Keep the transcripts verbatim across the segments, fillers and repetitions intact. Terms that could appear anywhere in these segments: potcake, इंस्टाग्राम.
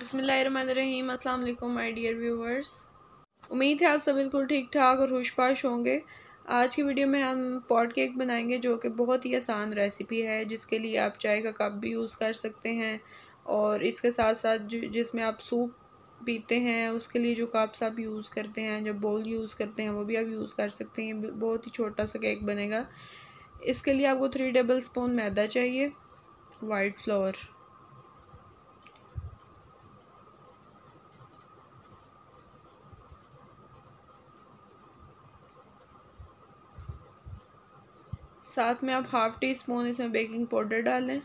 बिस्मिल्लाहिर्रहमानिर्रहीम। अस्सलाम वालेकुम माय डियर व्यूवर्स, उम्मीद है आप सब बिल्कुल ठीक ठाक और खुशपाश होंगे। आज की वीडियो में हम पॉट केक बनाएंगे जो कि बहुत ही आसान रेसिपी है, जिसके लिए आप चाय का कप भी यूज़ कर सकते हैं और इसके साथ साथ जिसमें आप सूप पीते हैं उसके लिए जो कप्स आप यूज़ करते हैं, जो बोल यूज़ करते हैं वो भी आप यूज़ कर सकते हैं। बहुत ही छोटा सा केक बनेगा। इसके लिए आपको थ्री टेबल स्पून मैदा चाहिए, वाइट फ्लोर, साथ में आप हाफ टी स्पून इसमें बेकिंग पाउडर डालें,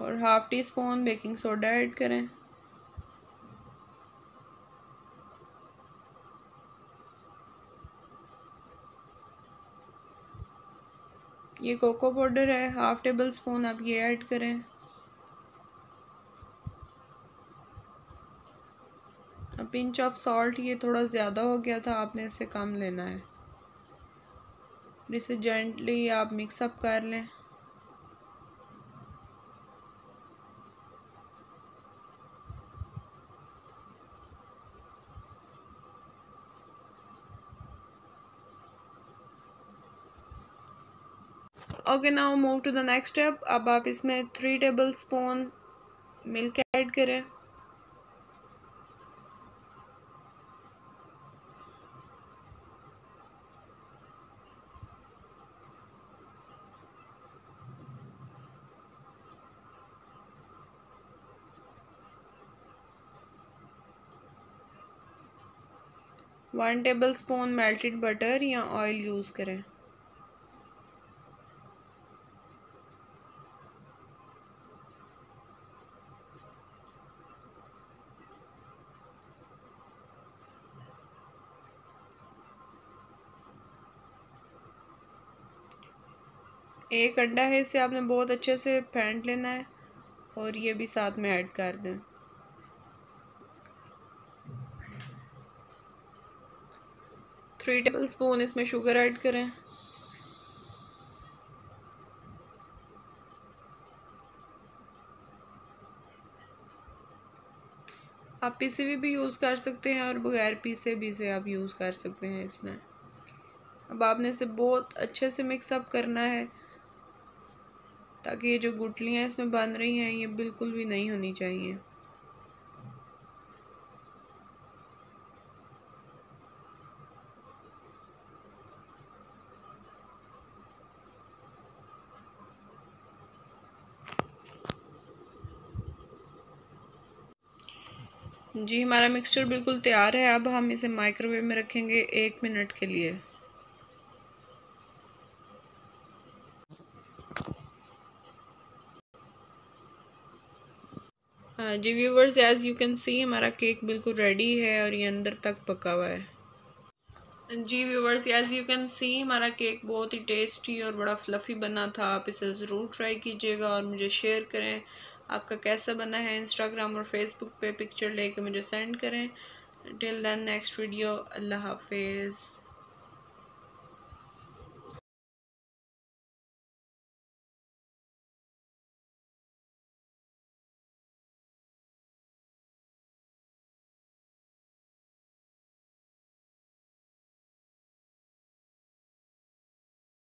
और half teaspoon baking soda add करें। ये कोको पाउडर है, हाफ टेबल स्पून आप ये ऐड करें। पिंच ऑफ सॉल्ट, ये थोड़ा ज़्यादा हो गया था, आपने इसे कम लेना है। इसे जेंटली आप मिक्सअप कर लें। Okay, now move to the next step. अब आप इसमें three tablespoon milk add करें, one tablespoon melted butter या ऑयल यूज़ करें, एक अंडा है, इसे आपने बहुत अच्छे से फेंट लेना है और ये भी साथ में ऐड कर दें। थ्री टेबल स्पून इसमें शुगर ऐड करें, आप पीसे हुए भी यूज़ कर सकते हैं और बगैर पीसे भी इसे आप यूज़ कर सकते हैं इसमें। अब आपने इसे बहुत अच्छे से मिक्सअप करना है ताकि ये जो गुठलियाँ इसमें बन रही हैं ये बिल्कुल भी नहीं होनी चाहिए। जी, हमारा मिक्सचर बिल्कुल तैयार है। अब हम इसे माइक्रोवेव में रखेंगे एक मिनट के लिए। हाँ जी viewers, as you can see हमारा केक बिल्कुल रेडी है और ये अंदर तक पका हुआ है। जी viewers, as you can see हमारा केक बहुत ही टेस्टी और बड़ा फ्लफी बना था। आप इसे ज़रूर ट्राई कीजिएगा और मुझे शेयर करें आपका कैसा बना है। इंस्टाग्राम और फेसबुक पे पिक्चर लेके मुझे सेंड करें। टिल देन नेक्स्ट वीडियो, अल्लाह हाफिज़।